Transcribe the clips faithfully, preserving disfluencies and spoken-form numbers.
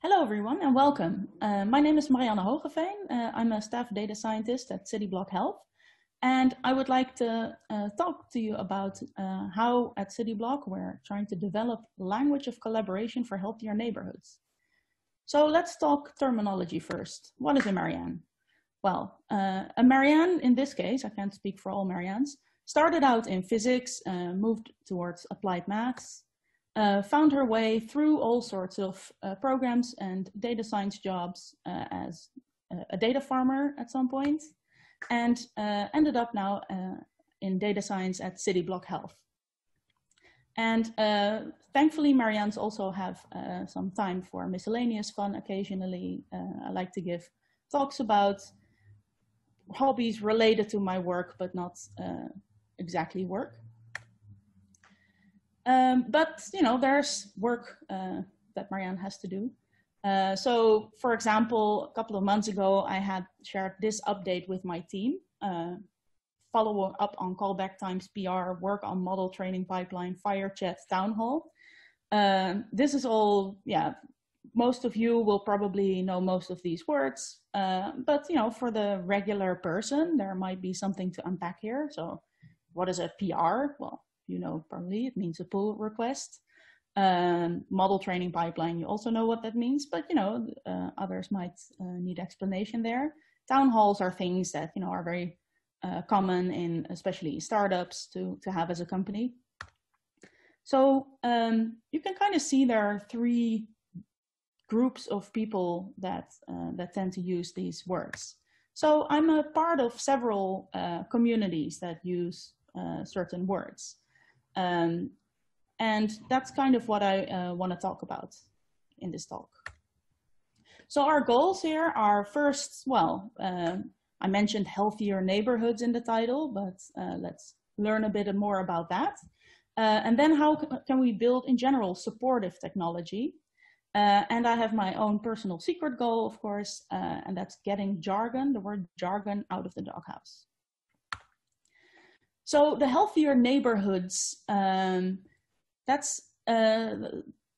Hello everyone and welcome. Uh, my name is Marianne Hogeveen. Uh, I'm a staff data scientist at CityBlock Health, and I would like to uh, talk to you about uh, how at CityBlock we're trying to develop language of collaboration for healthier neighborhoods. So let's talk terminology first. What is a Marianne? Well, uh, a Marianne in this case, I can't speak for all Mariannes, started out in physics, uh, moved towards applied maths, Uh, found her way through all sorts of uh, programs and data science jobs uh, as a data farmer at some point, and uh, ended up now uh, in data science at CityBlock Health. And uh, thankfully, Mariannes also have uh, some time for miscellaneous fun occasionally. Uh, I like to give talks about hobbies related to my work, but not uh, exactly work. Um, but, you know, there's work uh, that Marianne has to do. Uh, so, for example, a couple of months ago, I had shared this update with my team. Uh, follow up on callback times P R, work on model training pipeline, fire chat, town hall. Um, this is all, yeah, most of you will probably know most of these words. Uh, but, you know, for the regular person, there might be something to unpack here. So, what is a P R? Well, you know, probably it means a pull request. Um, model training pipeline, you also know what that means, but you know, uh, others might uh, need explanation there. Town halls are things that, you know, are very uh, common in especially startups to, to have as a company. So um, you can kind of see there are three groups of people that, uh, that tend to use these words. So I'm a part of several uh, communities that use uh, certain words. Um, and that's kind of what I uh, want to talk about in this talk. So our goals here are first, well, uh, I mentioned healthier neighborhoods in the title, but uh, let's learn a bit more about that. Uh, and then how can we build in general supportive technology? Uh, and I have my own personal secret goal, of course, uh, and that's getting jargon, the word jargon, out of the doghouse. So the healthier neighborhoods, um, that's, uh,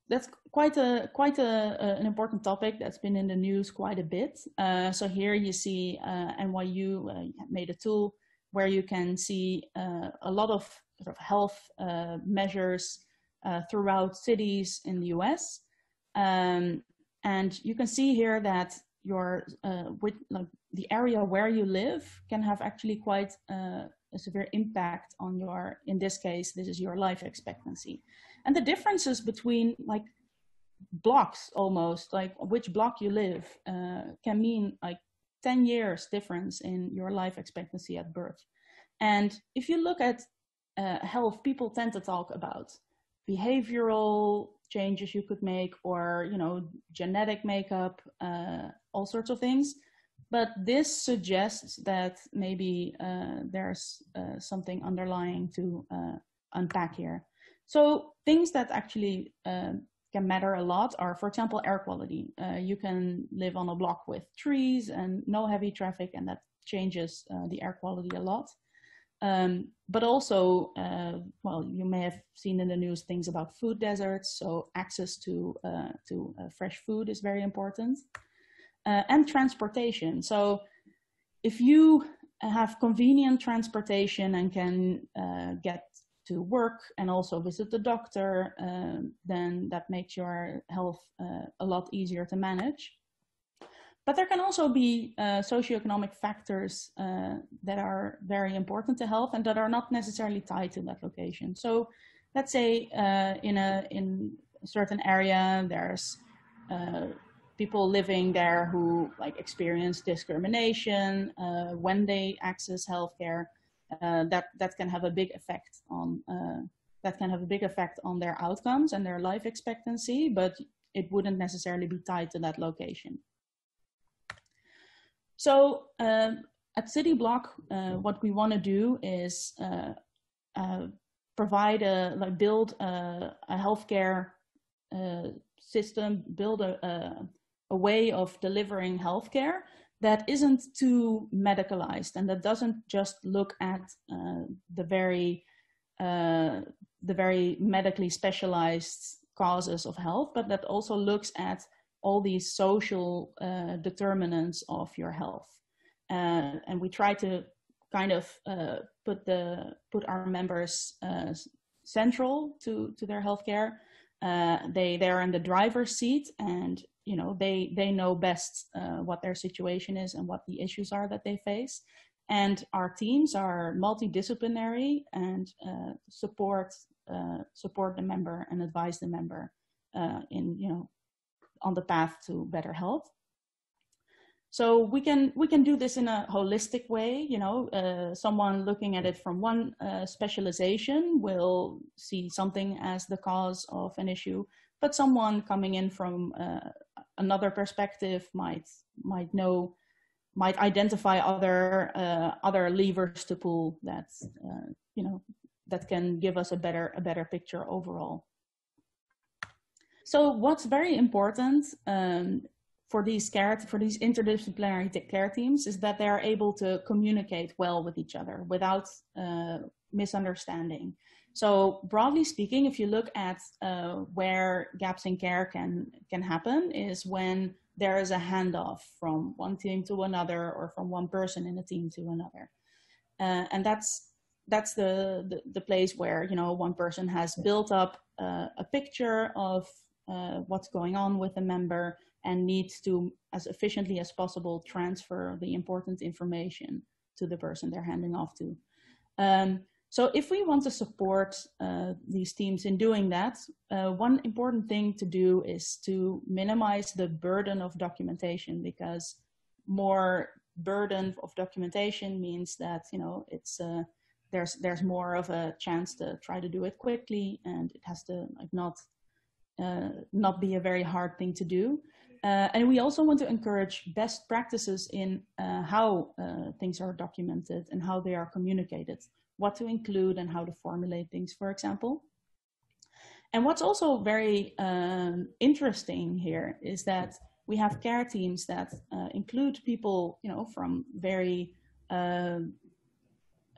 that's quite, a, quite a, a, an important topic that's been in the news quite a bit. Uh, so here you see uh, N Y U uh, made a tool where you can see uh, a lot of sort of health uh, measures uh, throughout cities in the U S. Um, and you can see here that your, uh, with, like, the area where you live can have actually quite uh, a severe impact on your, in this case, this is your life expectancy. And the differences between like blocks almost, like which block you live uh, can mean like ten years difference in your life expectancy at birth. And if you look at uh, health, people tend to talk about behavioral changes you could make or, you know, genetic makeup, uh, all sorts of things. But this suggests that maybe uh, there's uh, something underlying to uh, unpack here. So things that actually uh, can matter a lot are, for example, air quality. Uh, you can live on a block with trees and no heavy traffic, and that changes uh, the air quality a lot. Um, but also, uh, well, you may have seen in the news things about food deserts, so access to, uh, to uh, fresh food is very important. Uh, and transportation. So if you have convenient transportation and can uh, get to work and also visit the doctor, uh, then that makes your health uh, a lot easier to manage. But there can also be uh, socioeconomic factors uh, that are very important to health and that are not necessarily tied to that location. So let's say uh, in, a, in a certain area there's uh, people living there who like experience discrimination uh, when they access healthcare, uh, that that can have a big effect on uh, that can have a big effect on their outcomes and their life expectancy, but it wouldn't necessarily be tied to that location. So uh, at CityBlock, uh, what we want to do is uh, uh, provide a like build a, a healthcare uh, system, build a. a a way of delivering healthcare that isn't too medicalized and that doesn't just look at uh, the very uh, the very medically specialized causes of health, but that also looks at all these social uh, determinants of your health. Uh, and we try to kind of uh, put the put our members uh, central to to their healthcare. Uh, they they are in the driver's seat, and you know they they know best uh, what their situation is and what the issues are that they face. And our teams are multidisciplinary and uh, support uh, support the member and advise the member uh, in you know on the path to better health. So we can we can do this in a holistic way. You know, uh, someone looking at it from one uh, specialization will see something as the cause of an issue, but someone coming in from uh, another perspective might might know might identify other uh, other levers to pull that uh, you know that can give us a better a better picture overall. So what's very important Um, For these, care, for these interdisciplinary care teams is that they are able to communicate well with each other without uh, misunderstanding. So broadly speaking, if you look at uh, where gaps in care can, can happen is when there is a handoff from one team to another or from one person in a team to another. Uh, and that's, that's the, the, the place where, you know, one person has built up uh, a picture of uh, what's going on with a member, and needs to, as efficiently as possible, transfer the important information to the person they're handing off to. Um, so if we want to support uh, these teams in doing that, uh, one important thing to do is to minimize the burden of documentation, because more burden of documentation means that, you know, it's uh, there's, there's more of a chance to try to do it quickly, and it has to like not, uh, not be a very hard thing to do. Uh, and we also want to encourage best practices in uh, how uh, things are documented and how they are communicated, what to include and how to formulate things, for example. And what's also very um, interesting here is that we have care teams that uh, include people, you know, from very uh,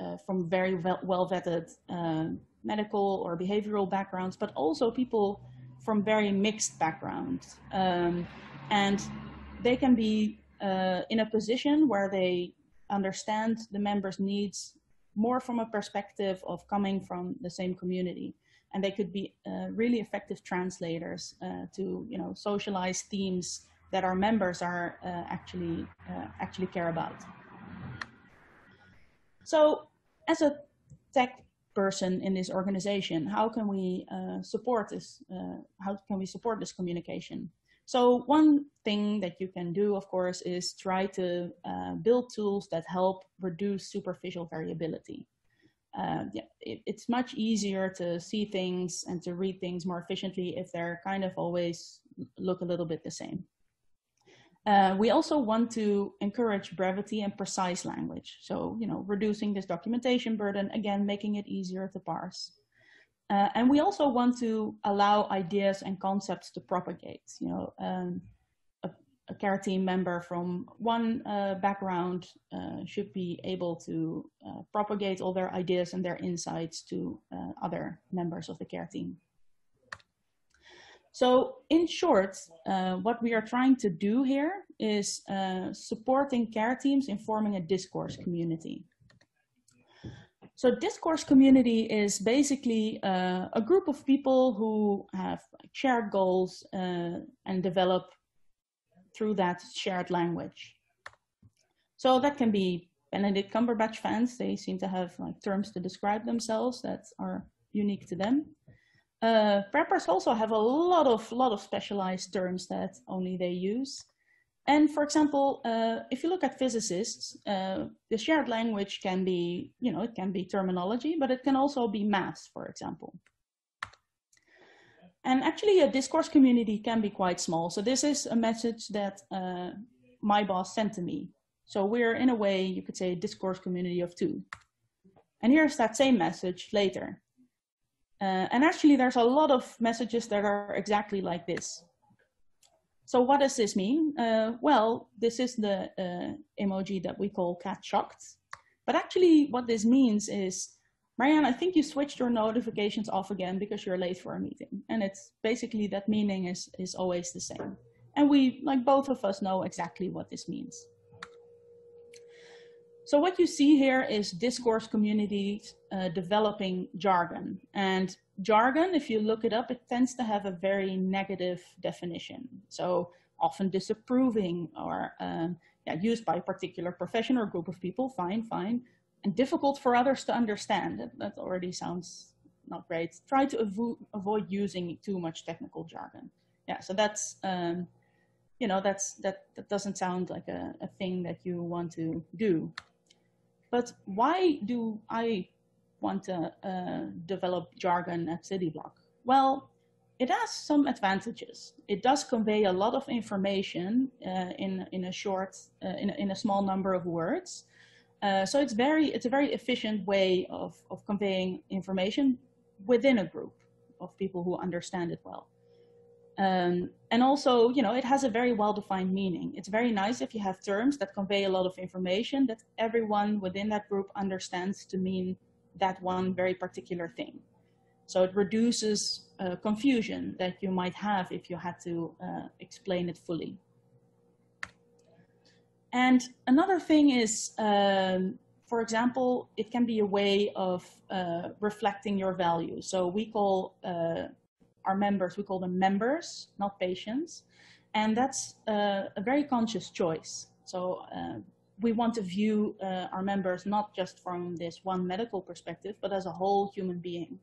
uh, from very well-vetted uh, medical or behavioral backgrounds, but also people from very mixed backgrounds. Um, And they can be uh, in a position where they understand the members' needs more from a perspective of coming from the same community. And they could be uh, really effective translators uh, to, you know, socialize themes that our members are uh, actually, uh, actually care about. So as a tech person in this organization, how can we uh, support this? Uh, how can we support this communication? So one thing that you can do, of course, is try to uh, build tools that help reduce superficial variability. Uh, yeah, it, it's much easier to see things and to read things more efficiently if they're kind of always look a little bit the same. Uh, we also want to encourage brevity and precise language. So, you know, reducing this documentation burden, again, making it easier to parse. Uh, and we also want to allow ideas and concepts to propagate. You know, um, a, a care team member from one uh, background uh, should be able to uh, propagate all their ideas and their insights to uh, other members of the care team. So in short, uh, what we are trying to do here is uh, supporting care teams in forming a discourse community. So discourse community is basically uh, a group of people who have shared goals uh, and develop through that shared language. So that can be Benedict Cumberbatch fans. They seem to have like terms to describe themselves that are unique to them. Uh, preppers also have a lot of, lot of specialized terms that only they use. And for example, uh, if you look at physicists, uh, the shared language can be, you know, it can be terminology, but it can also be maths, for example. And actually a discourse community can be quite small. So this is a message that uh, my boss sent to me. So we're in a way, you could say, a discourse community of two. And here's that same message later. Uh, and actually there's a lot of messages that are exactly like this. So what does this mean? Uh, well, this is the uh, emoji that we call cat shocked. But actually what this means is, Marianne, I think you switched your notifications off again because you're late for a meeting. And it's basically that meaning is, is always the same. And we, like both of us, know exactly what this means. So what you see here is discourse communities uh, developing jargon. And jargon, if you look it up, it tends to have a very negative definition. So often disapproving or uh, yeah, used by a particular profession or group of people, fine, fine. And difficult for others to understand. That, that already sounds not great. Try to avo avoid using too much technical jargon. Yeah, so that's, um, you know, that's, that, that doesn't sound like a, a thing that you want to do. But why do I want to uh, develop jargon at CityBlock? Well, it has some advantages. It does convey a lot of information uh, in, in a short, uh, in, in a small number of words. Uh, so it's very, it's a very efficient way of, of conveying information within a group of people who understand it well. Um, and also, you know, it has a very well-defined meaning. It's very nice if you have terms that convey a lot of information that everyone within that group understands to mean that one very particular thing. So it reduces uh, confusion that you might have if you had to uh, explain it fully. And another thing is, um, for example, it can be a way of uh, reflecting your values. So we call uh, our members, we call them members, not patients. And that's uh, a very conscious choice. So uh, we want to view uh, our members not just from this one medical perspective, but as a whole human being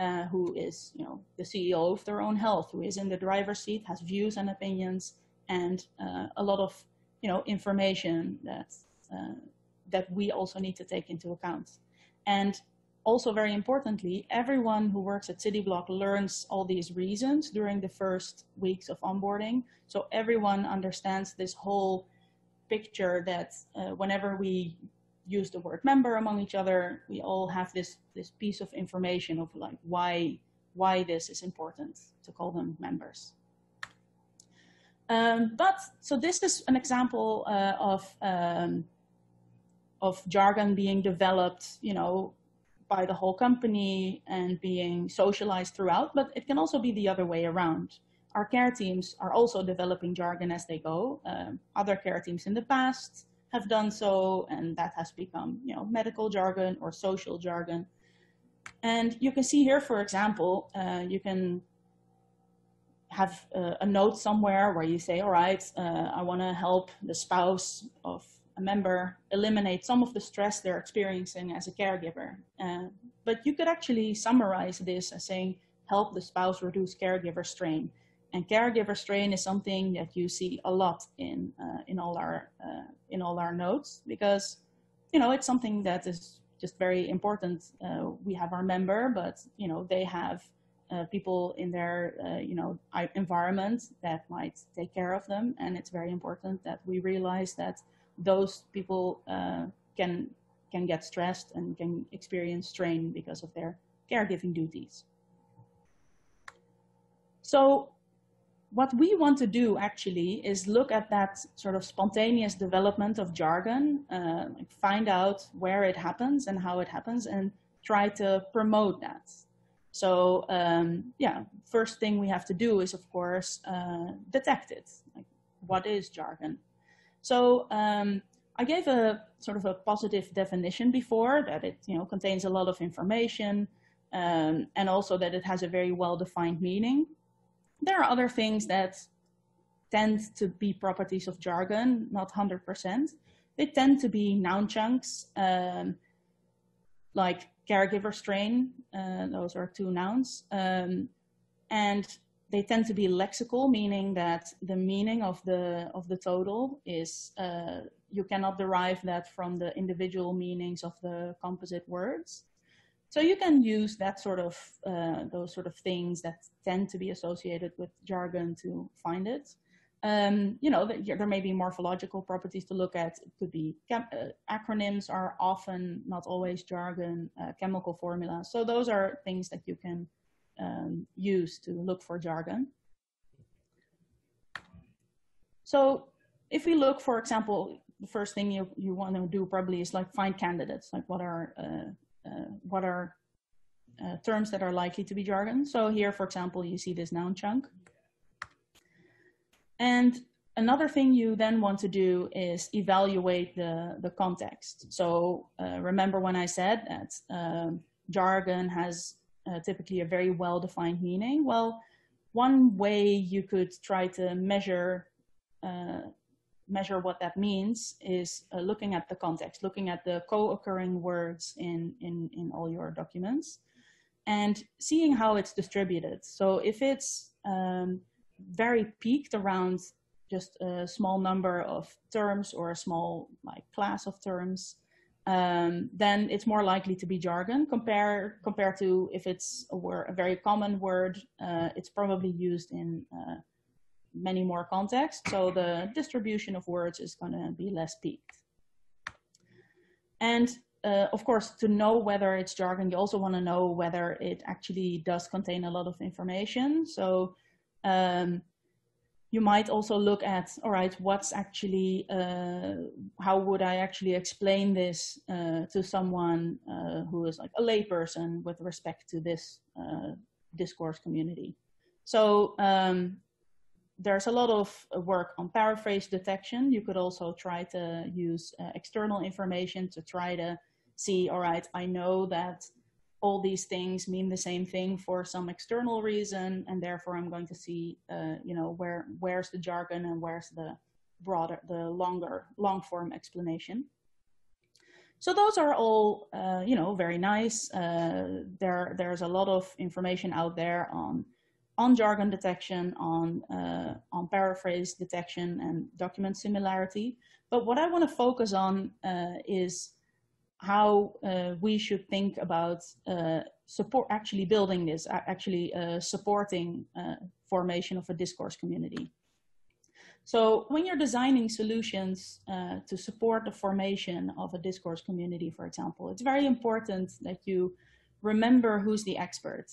uh, who is, you know, the C E O of their own health, who is in the driver's seat, has views and opinions, and uh, a lot of you know, information that, uh, that we also need to take into account. And also very importantly, everyone who works at CityBlock learns all these reasons during the first weeks of onboarding. So everyone understands this whole picture that uh, whenever we use the word member among each other, we all have this, this piece of information of like why, why this is important to call them members. Um, but, so this is an example uh, of, um, of jargon being developed, you know, by the whole company and being socialized throughout, but it can also be the other way around. Our care teams are also developing jargon as they go. Um, other care teams in the past have done so, and that has become, you know, medical jargon or social jargon. And you can see here, for example, uh, you can have uh, a note somewhere where you say, all right, uh, I want to help the spouse of a member eliminate some of the stress they're experiencing as a caregiver. Uh, but you could actually summarize this as saying, help the spouse reduce caregiver strain. And caregiver strain is something that you see a lot in, uh, in, all, our, uh, in all our notes, because, you know, it's something that is just very important. Uh, we have our member, but, you know, they have Uh, people in their, uh, you know, environment that might take care of them. And it's very important that we realize that those people uh, can, can get stressed and can experience strain because of their caregiving duties. So what we want to do actually is look at that sort of spontaneous development of jargon, uh, like find out where it happens and how it happens and try to promote that. So, um, yeah, first thing we have to do is, of course, uh, detect it. Like, what is jargon? So um, I gave a sort of a positive definition before that it, you know, contains a lot of information um, and also that it has a very well-defined meaning. There are other things that tend to be properties of jargon, not one hundred percent. They tend to be noun chunks, um, like caregiver strain, uh, those are two nouns, um, and they tend to be lexical, meaning that the meaning of the of the total is uh, you cannot derive that from the individual meanings of the composite words. So you can use that sort of uh, those sort of things that tend to be associated with jargon to find it. Um, you know, there may be morphological properties to look at. It could be uh, acronyms are often, not always, jargon, uh, chemical formulas. So those are things that you can um, use to look for jargon. So if we look, for example, the first thing you, you want to do probably is like find candidates, like what are, uh, uh, what are uh, terms that are likely to be jargon. So here, for example, you see this noun chunk. And another thing you then want to do is evaluate the, the context. So uh, remember when I said that um, jargon has uh, typically a very well-defined meaning? Well, one way you could try to measure uh, measure what that means is uh, looking at the context, looking at the co-occurring words in, in, in all your documents and seeing how it's distributed. So if it's um, very peaked around just a small number of terms or a small like class of terms, um, then it's more likely to be jargon compare, compared to if it's a, word, a very common word, uh, it's probably used in uh, many more contexts. So the distribution of words is going to be less peaked. And uh, of course, to know whether it's jargon, you also want to know whether it actually does contain a lot of information. So um, you might also look at, all right, what's actually, uh, how would I actually explain this uh, to someone uh, who is like a layperson with respect to this uh, discourse community. So um, there's a lot of work on paraphrase detection. You could also try to use uh, external information to try to see, all right, I know that all these things mean the same thing for some external reason, and therefore I'm going to see, uh, you know, where where's the jargon and where's the broader, the longer, long-form explanation. So those are all, uh, you know, very nice. Uh, there, there's a lot of information out there on on jargon detection, on uh, on paraphrase detection, and document similarity. But what I want to focus on uh, is how uh, we should think about uh, support, actually building this, actually uh, supporting uh, formation of a discourse community. So when you're designing solutions uh, to support the formation of a discourse community, for example, it's very important that you remember who's the expert.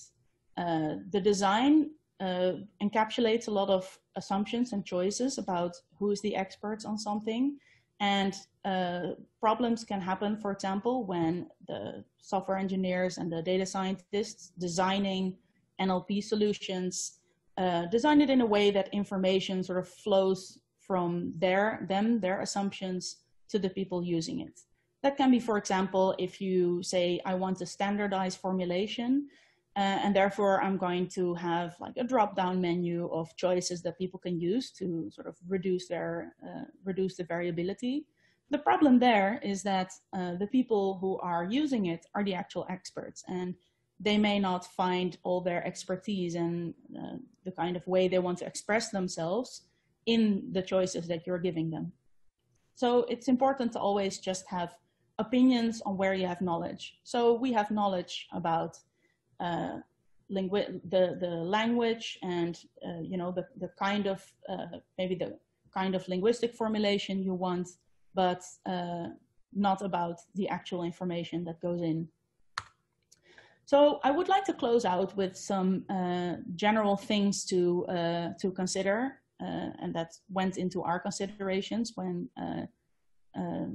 Uh, the design uh, encapsulates a lot of assumptions and choices about who is the expert on something. And uh, problems can happen, for example, when the software engineers and the data scientists designing N L P solutions, uh, design it in a way that information sort of flows from their, them, their assumptions to the people using it. That can be, for example, if you say, I want a standardized formulation, uh, and therefore I'm going to have like a drop-down menu of choices that people can use to sort of reduce their, uh, reduce the variability. The problem there is that uh, the people who are using it are the actual experts, and they may not find all their expertise and uh, the kind of way they want to express themselves in the choices that you're giving them. So it's important to always just have opinions on where you have knowledge. So we have knowledge about uh, lingu the, the language and uh, you know the, the kind of, uh, maybe the kind of linguistic formulation you want, but uh, not about the actual information that goes in. So I would like to close out with some uh, general things to, uh, to consider, uh, and that went into our considerations when, uh, uh,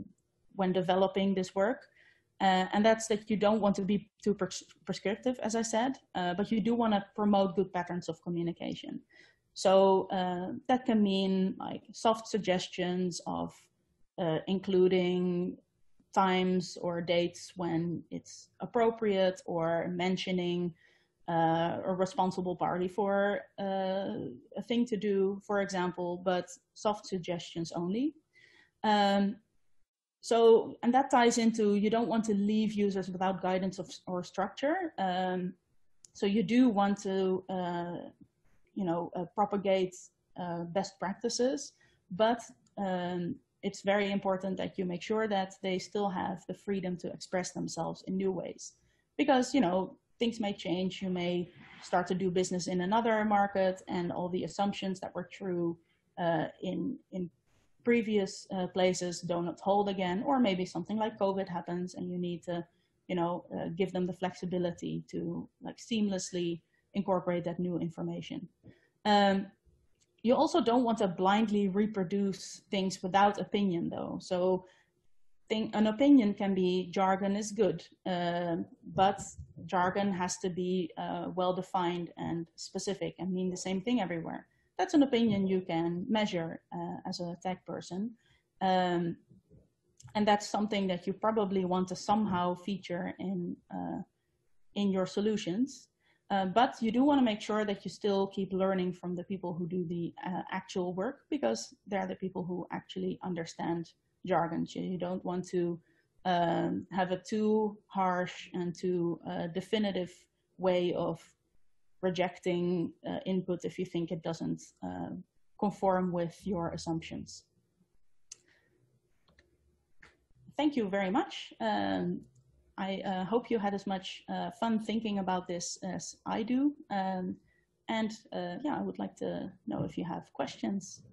when developing this work. Uh, and that's that you don't want to be too pres prescriptive, as I said, uh, but you do want to promote good patterns of communication. So uh, that can mean like soft suggestions of Uh, including times or dates when it's appropriate, or mentioning uh, a responsible party for uh, a thing to do, for example, but soft suggestions only. Um, so, and that ties into, you don't want to leave users without guidance of, or structure. Um, so you do want to, uh, you know, uh, propagate uh, best practices, but um, it's very important that you make sure that they still have the freedom to express themselves in new ways, because, you know, things may change. You may start to do business in another market, and all the assumptions that were true uh, in, in previous uh, places don't hold again, or maybe something like COVID happens and you need to, you know, uh, give them the flexibility to like seamlessly incorporate that new information. Um, You also don't want to blindly reproduce things without opinion, though. So thing, an opinion can be jargon is good, uh, but jargon has to be uh, well-defined and specific and mean the same thing everywhere. that's an opinion you can measure uh, as a tech person. Um, and that's something that you probably want to somehow feature in, uh, in your solutions. Uh, but you do want to make sure that you still keep learning from the people who do the uh, actual work, because they're the people who actually understand jargon. So you don't want to um, have a too harsh and too uh, definitive way of rejecting uh, input if you think it doesn't uh, conform with your assumptions. Thank you very much. Um, I uh, hope you had as much uh, fun thinking about this as I do. Um, and uh, yeah, I would like to know if you have questions.